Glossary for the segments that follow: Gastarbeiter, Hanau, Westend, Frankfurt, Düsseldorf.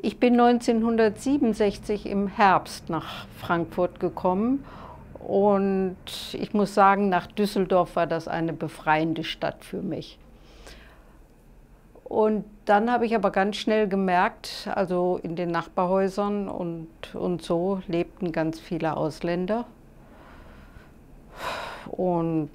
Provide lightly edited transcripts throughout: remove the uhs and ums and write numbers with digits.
Ich bin 1967 im Herbst nach Frankfurt gekommen und ich muss sagen, nach Düsseldorf war das eine befreiende Stadt für mich. Und dann habe ich aber ganz schnell gemerkt, also in den Nachbarhäusern und so lebten ganz viele Ausländer. Und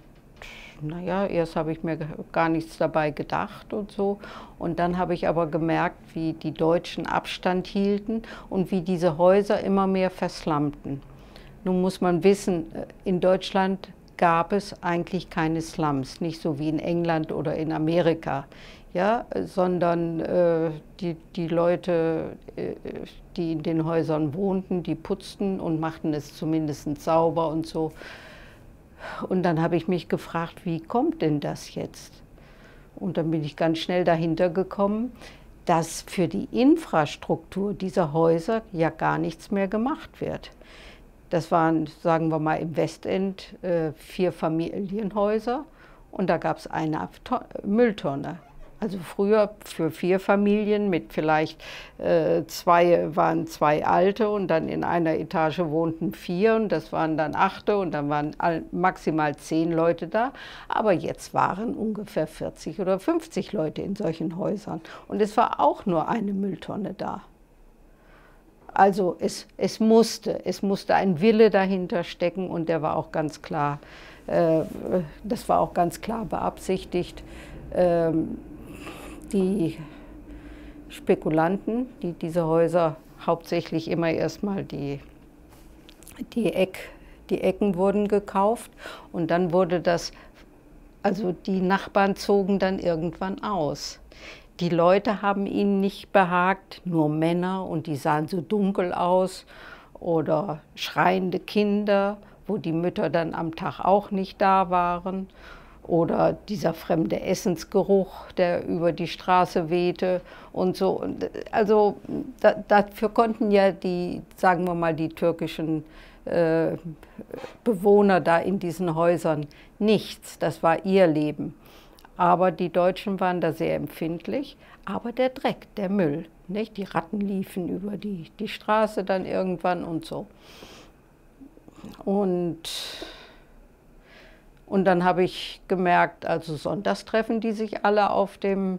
naja, erst habe ich mir gar nichts dabei gedacht und so. Und dann habe ich aber gemerkt, wie die Deutschen Abstand hielten und wie diese Häuser immer mehr verslammten. Nun muss man wissen, in Deutschland gab es eigentlich keine Slums, nicht so wie in England oder in Amerika, ja, sondern die Leute, die in den Häusern wohnten, die putzten und machten es zumindest sauber und so. Und dann habe ich mich gefragt, wie kommt denn das jetzt? Und dann bin ich ganz schnell dahinter gekommen, dass für die Infrastruktur dieser Häuser ja gar nichts mehr gemacht wird. Das waren, sagen wir mal, im Westend 4 Familienhäuser und da gab es eine Mülltonne. Also früher für 4 Familien mit vielleicht 2 Alte und dann in einer Etage wohnten 4 und das waren dann 8 und dann waren maximal 10 Leute da. Aber jetzt waren ungefähr 40 oder 50 Leute in solchen Häusern und es war auch nur eine Mülltonne da. Also es musste ein Wille dahinter stecken und der war auch ganz klar, das war auch ganz klar beabsichtigt. Die Spekulanten, die diese Häuser hauptsächlich immer erstmal die Ecken wurden gekauft und dann wurde das, also die Nachbarn zogen dann irgendwann aus. Die Leute haben ihnen nicht behagt, nur Männer und die sahen so dunkel aus oder schreiende Kinder, wo die Mütter dann am Tag auch nicht da waren. Oder dieser fremde Essensgeruch, der über die Straße wehte und so. Also dafür konnten ja die, sagen wir mal, die türkischen Bewohner da in diesen Häusern nichts. Das war ihr Leben. Aber die Deutschen waren da sehr empfindlich. Aber der Dreck, der Müll, nicht? Die Ratten liefen über die Straße dann irgendwann und so. Und dann habe ich gemerkt, also sonntags treffen die sich alle auf dem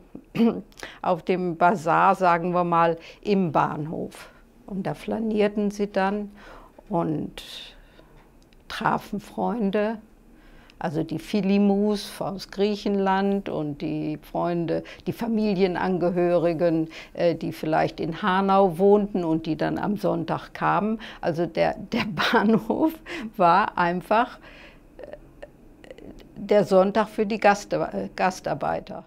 Bazar, sagen wir mal, im Bahnhof. Und da flanierten sie dann und trafen Freunde, also die Filimus aus Griechenland und die Freunde, die Familienangehörigen, die vielleicht in Hanau wohnten und die dann am Sonntag kamen. Also der Bahnhof war einfach der Sonntag für die Gastarbeiter.